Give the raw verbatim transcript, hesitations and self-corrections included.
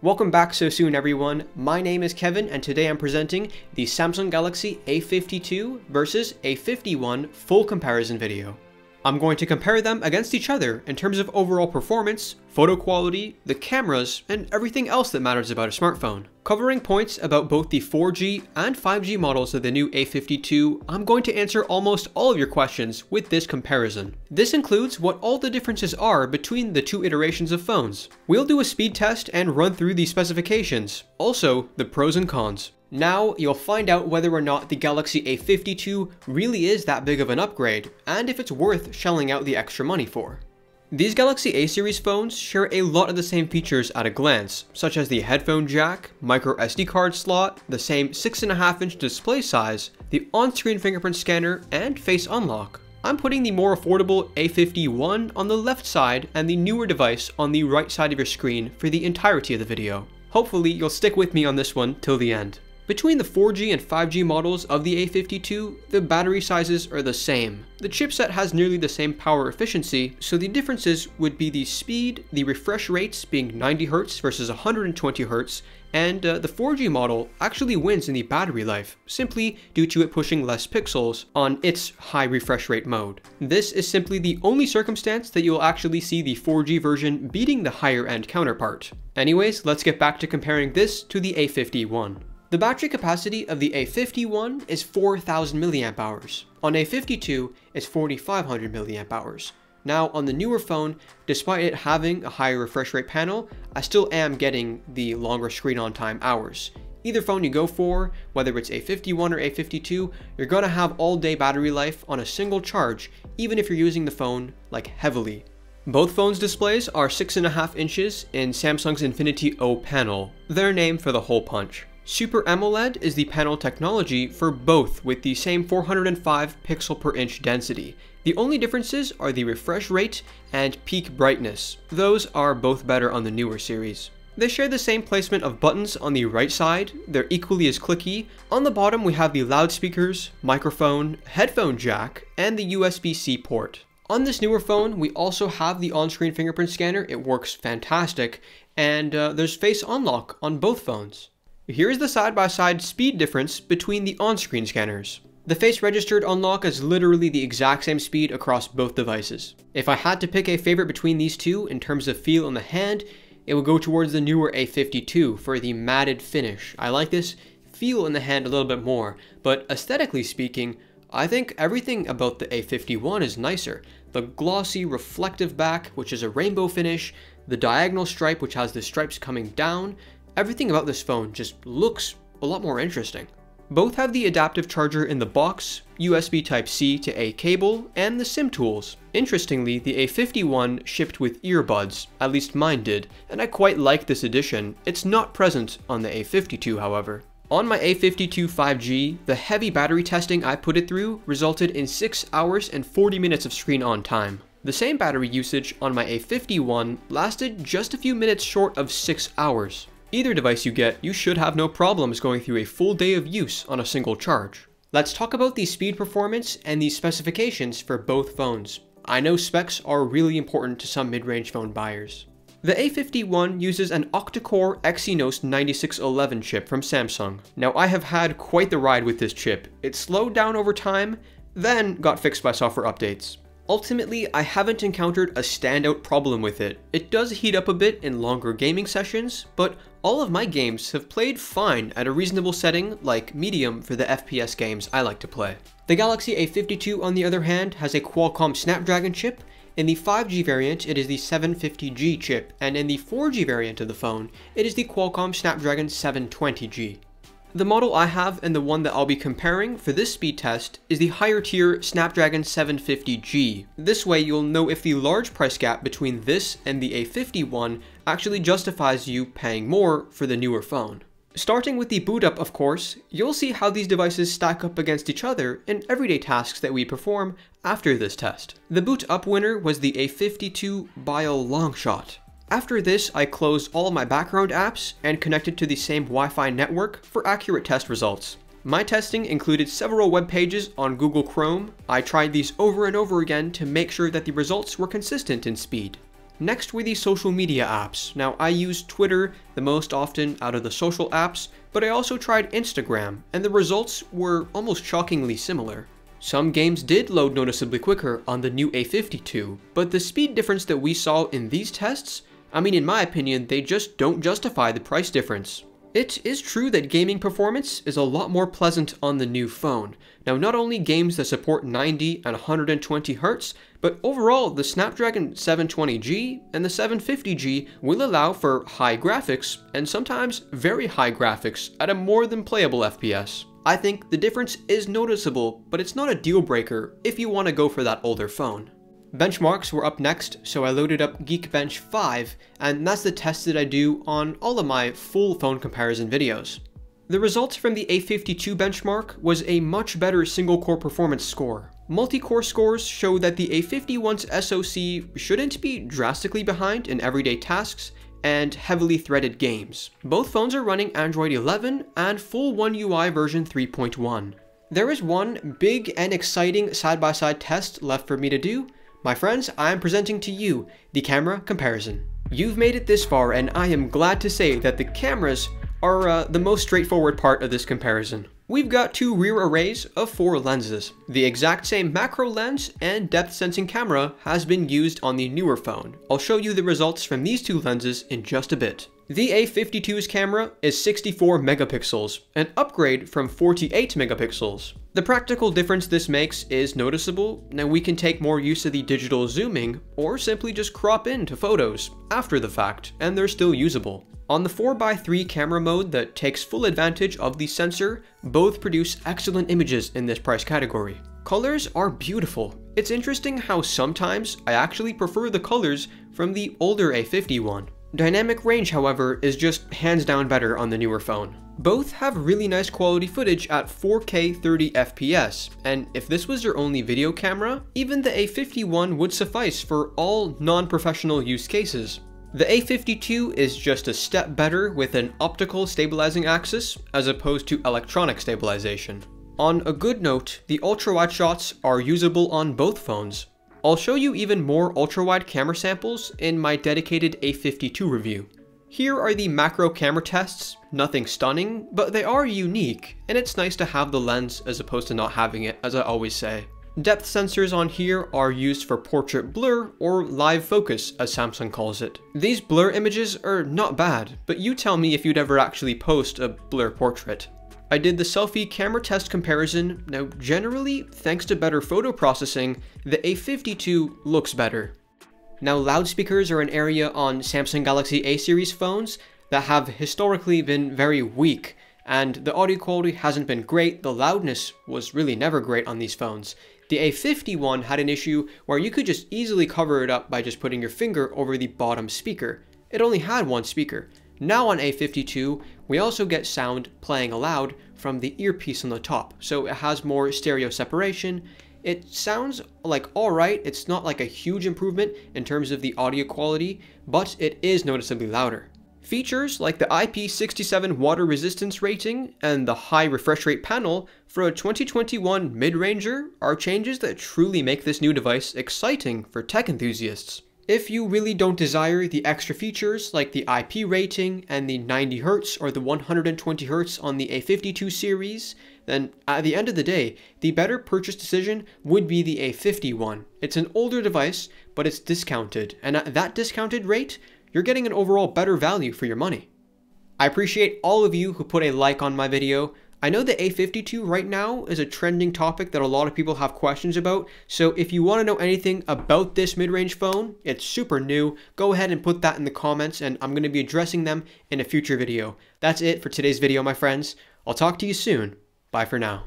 Welcome back so soon, everyone. My name is Kevin, and today I'm presenting the Samsung Galaxy A fifty-two versus A fifty-one full comparison video. I'm going to compare them against each other in terms of overall performance, photo quality, the cameras, and everything else that matters about a smartphone. Covering points about both the four G and five G models of the new A fifty-two, I'm going to answer almost all of your questions with this comparison. This includes what all the differences are between the two iterations of phones. We'll do a speed test and run through the specifications, also the pros and cons. Now, you'll find out whether or not the Galaxy A fifty-two really is that big of an upgrade, and if it's worth shelling out the extra money for. These Galaxy A series phones share a lot of the same features at a glance, such as the headphone jack, micro S D card slot, the same six point five inch display size, the on-screen fingerprint scanner, and face unlock. I'm putting the more affordable A fifty-one on the left side and the newer device on the right side of your screen for the entirety of the video. Hopefully, you'll stick with me on this one till the end. Between the four G and five G models of the A fifty-two, the battery sizes are the same. The chipset has nearly the same power efficiency, so the differences would be the speed, the refresh rates being ninety hertz versus one hundred twenty hertz, and uh, the four G model actually wins in the battery life, simply due to it pushing less pixels on its high refresh rate mode. This is simply the only circumstance that you'll actually see the four G version beating the higher end counterpart. Anyways, let's get back to comparing this to the A fifty-one. The battery capacity of the A fifty-one is four thousand milliamp hours. On A fifty-two, it's four thousand five hundred milliamp hours. Now, on the newer phone, despite it having a higher refresh rate panel, I still am getting the longer screen on time hours. Either phone you go for, whether it's A fifty-one or A fifty-two, you're gonna have all day battery life on a single charge, even if you're using the phone like heavily. Both phones' displays are six and a half inches in Samsung's Infinity O panel, their name for the hole punch. Super AMOLED is the panel technology for both with the same four hundred five pixel per inch density. The only differences are the refresh rate and peak brightness. Those are both better on the newer series. They share the same placement of buttons on the right side. They're equally as clicky. On the bottom we have the loudspeakers, microphone, headphone jack, and the U S B C port. On this newer phone, we also have the on-screen fingerprint scanner. It works fantastic. And uh, there's face unlock on both phones. Here's the side-by-side speed difference between the on-screen scanners. The face-registered unlock is literally the exact same speed across both devices. If I had to pick a favorite between these two in terms of feel on the hand, it would go towards the newer A fifty-two for the matted finish. I like this feel in the hand a little bit more, but aesthetically speaking, I think everything about the A fifty-one is nicer. The glossy reflective back, which is a rainbow finish, the diagonal stripe, which has the stripes coming down. Everything about this phone just looks a lot more interesting. Both have the adaptive charger in the box, U S B Type-C to A cable, and the SIM tools. Interestingly, the A fifty-one shipped with earbuds, at least mine did, and I quite like this addition. It's not present on the A fifty-two, however. On my A fifty-two five G, the heavy battery testing I put it through resulted in six hours and forty minutes of screen on time. The same battery usage on my A fifty-one lasted just a few minutes short of six hours. Either device you get, you should have no problems going through a full day of use on a single charge. Let's talk about the speed performance and the specifications for both phones. I know specs are really important to some mid-range phone buyers. The A fifty-one uses an octa-core Exynos ninety-six eleven chip from Samsung. Now, I have had quite the ride with this chip. It slowed down over time, then got fixed by software updates. Ultimately, I haven't encountered a standout problem with it. It does heat up a bit in longer gaming sessions, but all of my games have played fine at a reasonable setting like medium for the F P S games I like to play. The Galaxy A fifty-two, on the other hand, has a Qualcomm Snapdragon chip. In the five G variant, it is the seven fifty G chip, and in the four G variant of the phone, it is the Qualcomm Snapdragon seven twenty G. The model I have and the one that I'll be comparing for this speed test is the higher tier Snapdragon seven fifty G. This way you'll know if the large price gap between this and the A fifty-one actually justifies you paying more for the newer phone. Starting with the boot up, of course, you'll see how these devices stack up against each other in everyday tasks that we perform after this test. The boot up winner was the A fifty-two by a long shot. After this, I closed all my background apps and connected to the same Wi-Fi network for accurate test results. My testing included several web pages on Google Chrome. I tried these over and over again to make sure that the results were consistent in speed. Next were the social media apps. Now, I use Twitter the most often out of the social apps, but I also tried Instagram, and the results were almost shockingly similar. Some games did load noticeably quicker on the new A fifty-two, but the speed difference that we saw in these tests, I mean, in my opinion, they just don't justify the price difference. It is true that gaming performance is a lot more pleasant on the new phone. Now, not only games that support ninety and one twenty hertz, but overall the Snapdragon seven twenty G and the seven fifty G will allow for high graphics, and sometimes very high graphics, at a more than playable F P S. I think the difference is noticeable, but it's not a deal breaker if you want to go for that older phone. Benchmarks were up next, so I loaded up Geekbench five, and that's the test that I do on all of my full phone comparison videos. The results from the A fifty-two benchmark was a much better single-core performance score. Multi-core scores show that the A fifty-one's S O C shouldn't be drastically behind in everyday tasks and heavily threaded games. Both phones are running Android eleven and full One U I version three point one. There is one big and exciting side-by-side test left for me to do. My friends, I am presenting to you the camera comparison. You've made it this far, and I am glad to say that the cameras are uh, the most straightforward part of this comparison. We've got two rear arrays of four lenses. The exact same macro lens and depth sensing camera has been used on the newer phone. I'll show you the results from these two lenses in just a bit. The A fifty-two's camera is sixty-four megapixels, an upgrade from forty-eight megapixels. The practical difference this makes is noticeable. Now, we can take more use of the digital zooming, or simply just crop into photos after the fact, and they're still usable. On the four by three camera mode that takes full advantage of the sensor, both produce excellent images in this price category. Colors are beautiful. It's interesting how sometimes I actually prefer the colors from the older A fifty-one. Dynamic range, however, is just hands down better on the newer phone. Both have really nice quality footage at four K thirty F P S, and if this was your only video camera, even the A fifty-one would suffice for all non-professional use cases. The A fifty-two is just a step better with an optical stabilizing axis as opposed to electronic stabilization. On a good note, the ultra-wide shots are usable on both phones. I'll show you even more ultra-wide camera samples in my dedicated A fifty-two review. Here are the macro camera tests. Nothing stunning, but they are unique, and it's nice to have the lens as opposed to not having it, as I always say. Depth sensors on here are used for portrait blur, or live focus as Samsung calls it. These blur images are not bad, but you tell me if you'd ever actually post a blur portrait. I did the selfie camera test comparison. Now, generally, thanks to better photo processing, the A fifty-two looks better. Now, loudspeakers are an area on Samsung Galaxy A series phones that have historically been very weak, and the audio quality hasn't been great. The loudness was really never great on these phones. The A fifty-one had an issue where you could just easily cover it up by just putting your finger over the bottom speaker. It only had one speaker. Now on A fifty-two, we also get sound playing aloud from the earpiece on the top, so it has more stereo separation. It sounds like alright, it's not like a huge improvement in terms of the audio quality, but it is noticeably louder. Features like the I P sixty-seven water resistance rating and the high refresh rate panel for a twenty twenty-one mid-ranger are changes that truly make this new device exciting for tech enthusiasts. If you really don't desire the extra features like the I P rating and the ninety hertz or the one twenty hertz on the A fifty-two series, then at the end of the day, the better purchase decision would be the A fifty-one. It's an older device, but it's discounted, and at that discounted rate, you're getting an overall better value for your money. I appreciate all of you who put a like on my video. I know the A fifty-two right now is a trending topic that a lot of people have questions about, so if you want to know anything about this mid-range phone, it's super new, go ahead and put that in the comments, and I'm going to be addressing them in a future video. That's it for today's video, my friends. I'll talk to you soon. Bye for now.